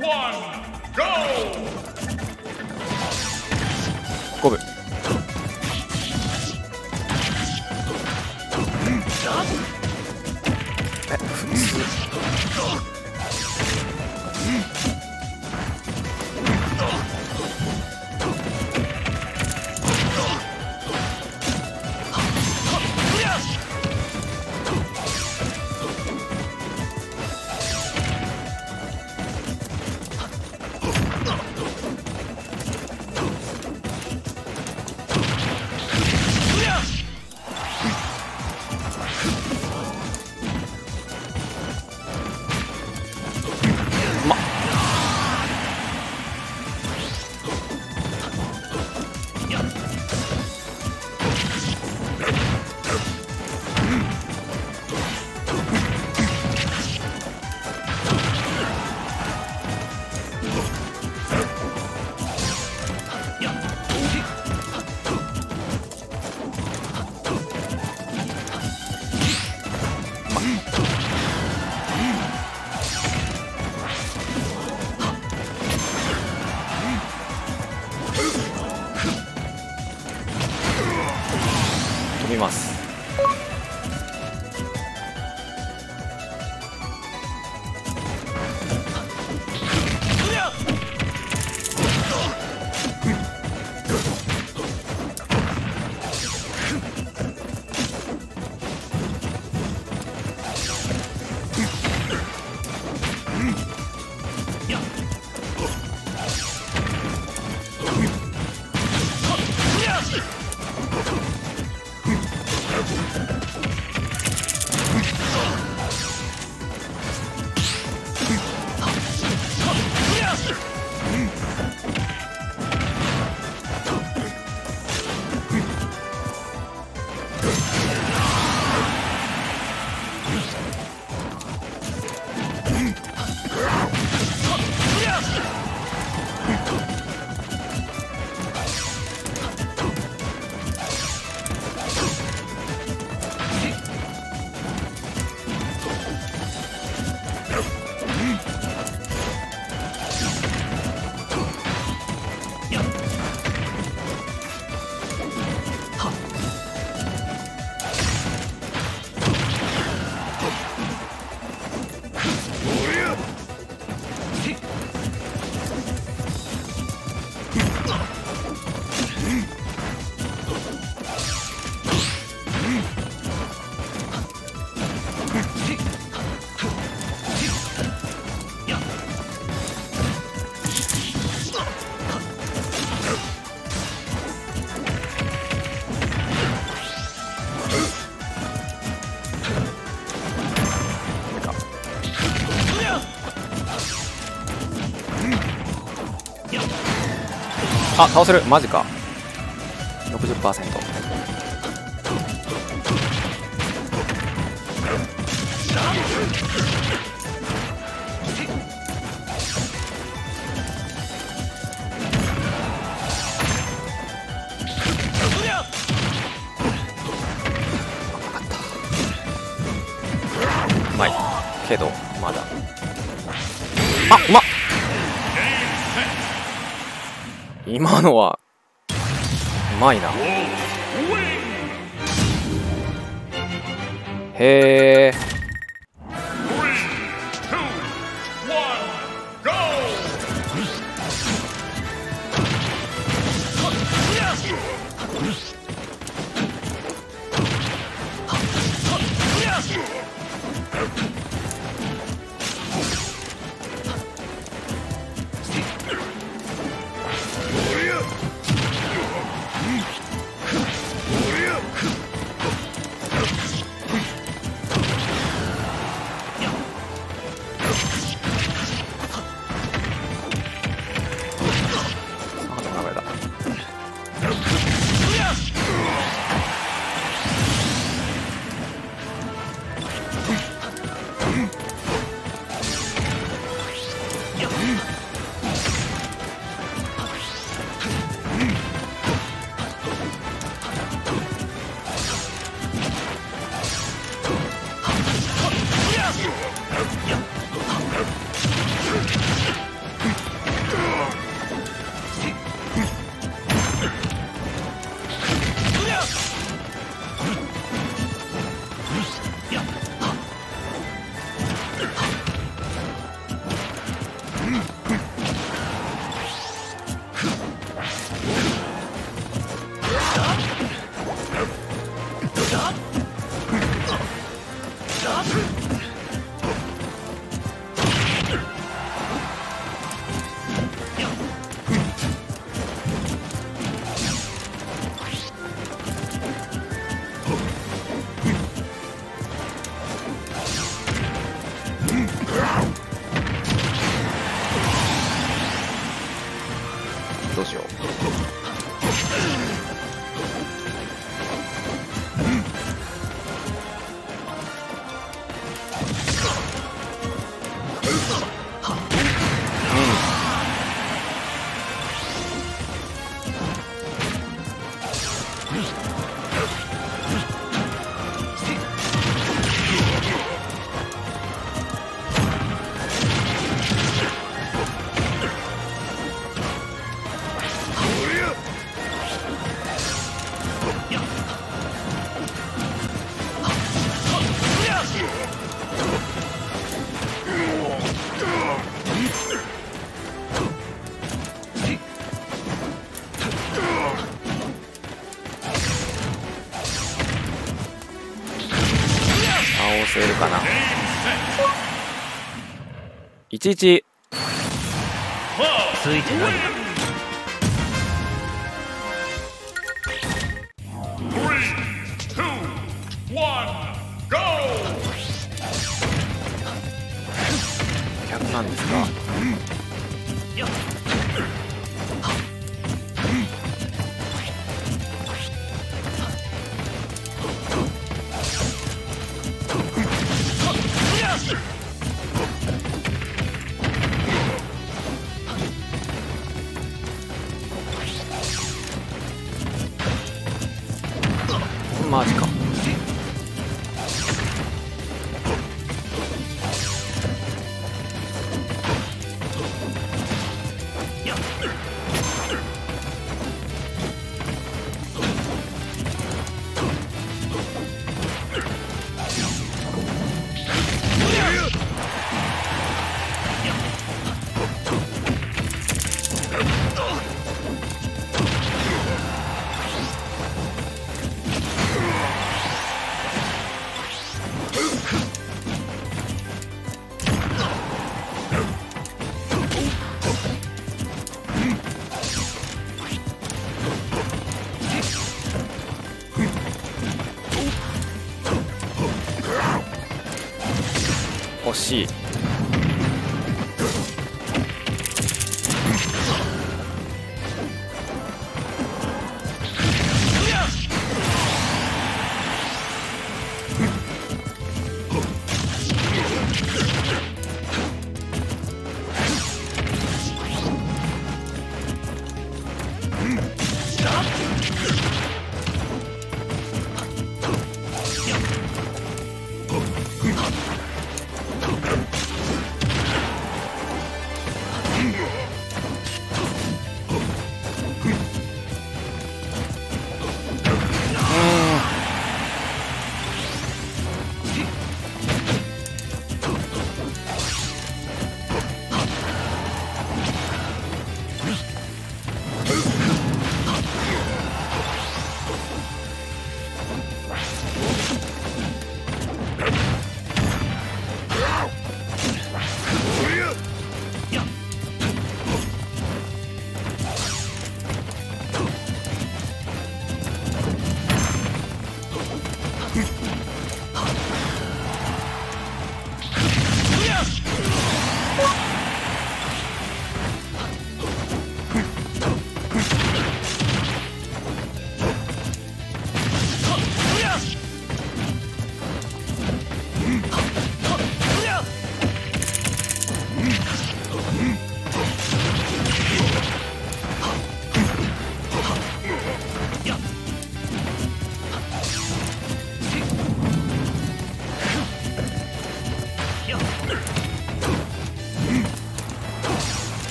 one, go! 五分。え、普通。あ、倒せる。マジか。60%。うまいけどまだ。あ、うまっ。今のはうまいな。へえ。能性かな。11ついてない。100なんですか。マジか。惜しい。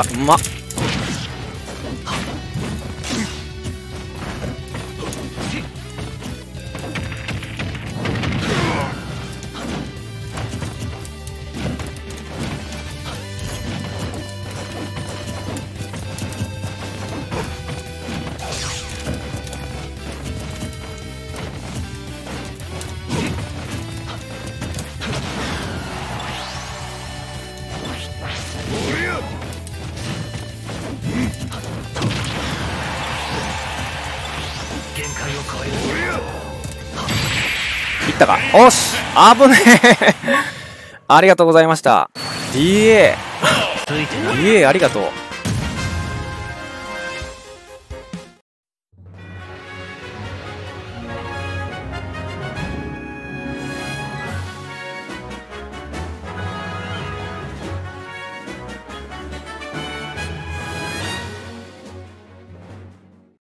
あ、うまっ。いったか。おし、危ねえ。ありがとうございました。DA。DA ありがとう。